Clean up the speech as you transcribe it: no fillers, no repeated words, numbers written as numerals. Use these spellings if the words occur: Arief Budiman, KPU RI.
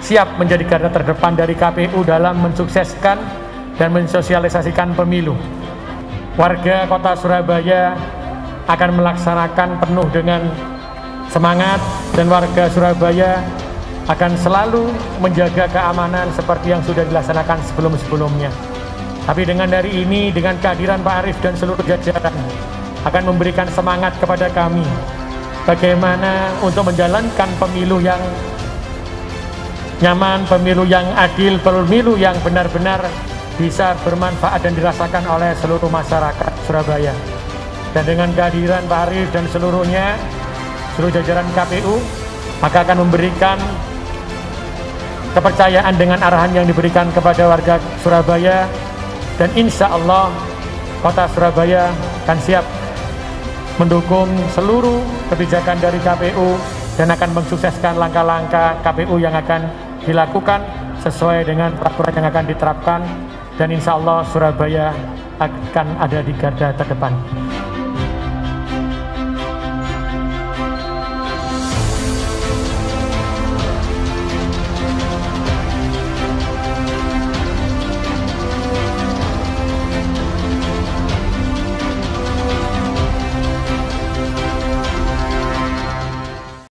Siap menjadi garda terdepan dari KPU dalam mensukseskan dan mensosialisasikan pemilu. Warga Kota Surabaya akan melaksanakan penuh dengan semangat, dan warga Surabaya akan selalu menjaga keamanan seperti yang sudah dilaksanakan sebelum-sebelumnya. Tapi dengan hari ini, dengan kehadiran Pak Arief dan seluruh jajaran, akan memberikan semangat kepada kami bagaimana untuk menjalankan pemilu yang nyaman, pemilu yang adil, pemilu yang benar-benar bisa bermanfaat dan dirasakan oleh seluruh masyarakat Surabaya. Dan dengan kehadiran Pak Arief dan seluruhnya, seluruh jajaran KPU, maka akan memberikan kepercayaan dengan arahan yang diberikan kepada warga Surabaya, dan insya Allah Kota Surabaya akan siap mendukung seluruh kebijakan dari KPU dan akan mensukseskan langkah-langkah KPU yang akan dilakukan sesuai dengan peraturan yang akan diterapkan, dan insya Allah Surabaya akan ada di garda terdepan.